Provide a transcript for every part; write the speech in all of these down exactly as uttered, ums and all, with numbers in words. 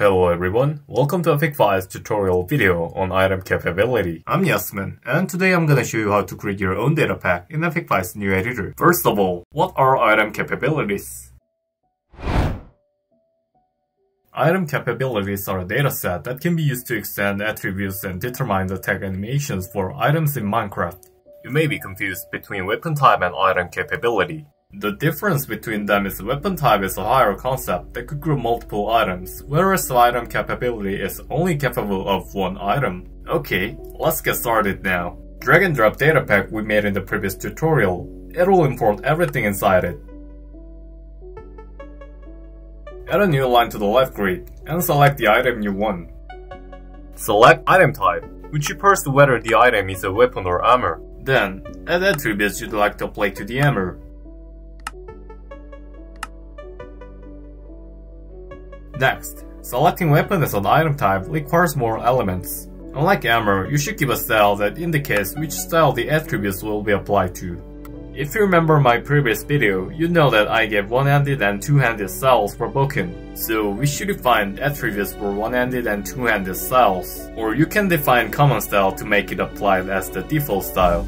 Hello everyone, welcome to Epic Fight's tutorial video on Item Capability. I'm Yesman, and today I'm gonna show you how to create your own data pack in Epic Fight's new editor. First of all, what are Item Capabilities? Item Capabilities are a dataset that can be used to extend attributes and determine the tag animations for items in Minecraft. You may be confused between weapon type and item capability. The difference between them is weapon type is a higher concept that could grow multiple items, whereas the item capability is only capable of one item. Okay, let's get started now. Drag and drop data pack we made in the previous tutorial. It will import everything inside it. Add a new line to the left grid, and select the item you want. Select item type, which refers to whether the item is a weapon or armor. Then, add attributes you'd like to apply to the armor. Next, selecting weapon as an item type requires more elements. Unlike armor, you should give a style that indicates which style the attributes will be applied to. If you remember my previous video, you know that I gave one-handed and two-handed styles for Bokken, so we should define attributes for one-handed and two-handed styles, or you can define common style to make it applied as the default style.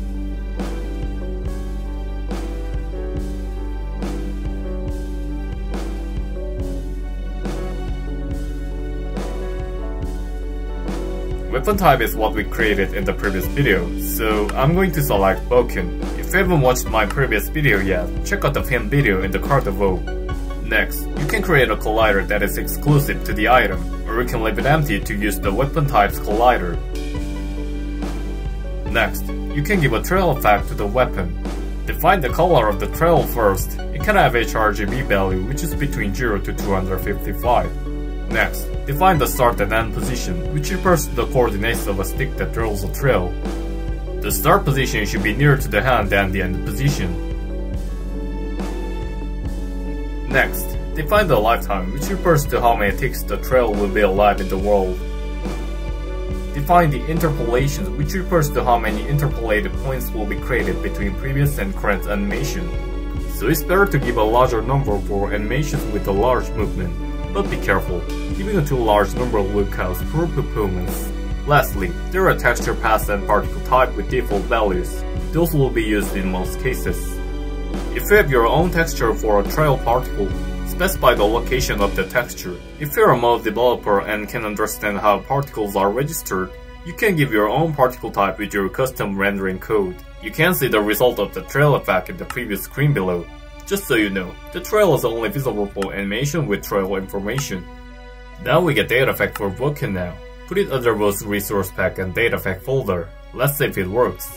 Weapon type is what we created in the previous video, so I'm going to select Bokken. If you haven't watched my previous video yet, check out the pinned video in the card below. Next, you can create a collider that is exclusive to the item, or you can leave it empty to use the weapon type's collider. Next, you can give a trail effect to the weapon. Define the color of the trail first. It can have a R G B value which is between zero to two hundred fifty-five. Next, define the start and end position, which refers to the coordinates of a stick that draws a trail. The start position should be nearer to the hand than the end position. Next, define the lifetime, which refers to how many ticks the trail will be alive in the world. Define the interpolation, which refers to how many interpolated points will be created between previous and current animation. So it's better to give a larger number for animations with a large movement. But be careful, giving a too large number will cause poor performance. Lastly, there are texture paths and particle type with default values. Those will be used in most cases. If you have your own texture for a trail particle, specify the location of the texture. If you are a mod developer and can understand how particles are registered, you can give your own particle type with your custom rendering code. You can see the result of the trail effect in the previous screen below. Just so you know, the trail is only visible for animation with trail information. Now we get data effect for Bokken now. Put it under both resource pack and data effect folder. Let's see if it works.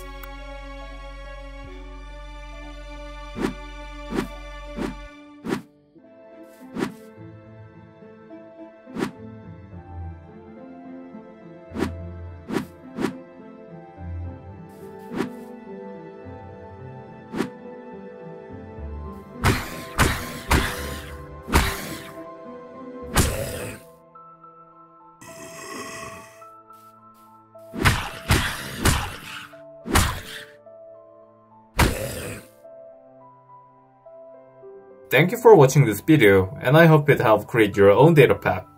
Thank you for watching this video, and I hope it helped create your own data pack.